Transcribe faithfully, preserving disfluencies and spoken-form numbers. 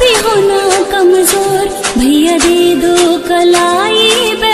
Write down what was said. भी हो ना कमजोर, भैया दे दो कलाई।